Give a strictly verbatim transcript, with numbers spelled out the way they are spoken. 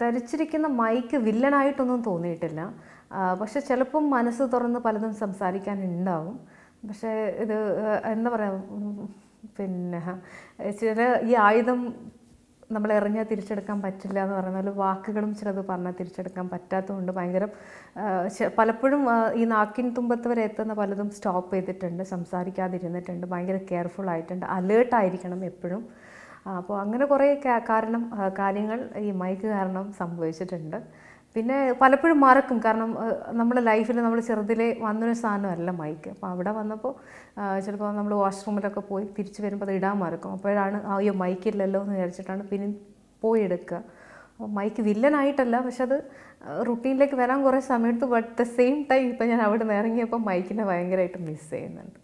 ധരിച്ചിരിക്കുന്ന മൈക്ക് വില്ലനായിട്ടൊന്നും തോന്നിയിട്ടില്ല. പക്ഷെ ചിലപ്പോൾ മനസ്സ് തുറന്ന് പലതും സംസാരിക്കാനുണ്ടാവും. പക്ഷേ ഇത് എന്താ പറയുക, പിന്നെ ചില ഈ ആയുധം നമ്മൾ എറിഞ്ഞാൽ തിരിച്ചെടുക്കാൻ പറ്റില്ല എന്ന് പറയുന്ന പോലെ വാക്കുകളും ചിലത് പറഞ്ഞാൽ തിരിച്ചെടുക്കാൻ പറ്റാത്തതുകൊണ്ട് ഭയങ്കര പലപ്പോഴും ഈ നാക്കിൻ തുമ്പത്ത് വരെ എത്തുന്ന പലതും സ്റ്റോപ്പ് ചെയ്തിട്ടുണ്ട്, സംസാരിക്കാതിരുന്നിട്ടുണ്ട്, ഭയങ്കര കെയർഫുൾ ആയിട്ടുണ്ട്, അലേർട്ടായിരിക്കണം എപ്പോഴും. അപ്പോൾ അങ്ങനെ കുറേ കാരണം കാര്യങ്ങൾ ഈ മൈക്ക് കാരണം സംഭവിച്ചിട്ടുണ്ട്. പിന്നെ പലപ്പോഴും മറക്കും, കാരണം നമ്മുടെ ലൈഫിൽ നമ്മൾ ചെറുതിലെ വന്നൊരു സാധനമല്ല മൈക്ക്. അപ്പോൾ അവിടെ വന്നപ്പോൾ ചിലപ്പോൾ നമ്മൾ വാഷ്റൂമിലൊക്കെ പോയി തിരിച്ച് വരുമ്പോൾ അത് ഇടാൻ മറക്കും. അപ്പോഴാണ് അയ്യോ മൈക്കില്ലല്ലോ എന്ന് വിചാരിച്ചിട്ടാണ് പിന്നെ പോയി എടുക്കുക. അപ്പോൾ മൈക്ക് വില്ലനായിട്ടല്ല, പക്ഷെ അത് റുട്ടീനിലേക്ക് വരാൻ കുറേ സമയമെടുത്തു. ബട്ട് ദ സെയിം ടൈം ഇപ്പോൾ ഞാൻ അവിടെ നിന്ന് ഇറങ്ങിയപ്പോൾ മൈക്കിനെ ഭയങ്കരമായിട്ട് മിസ് ചെയ്യുന്നുണ്ട്.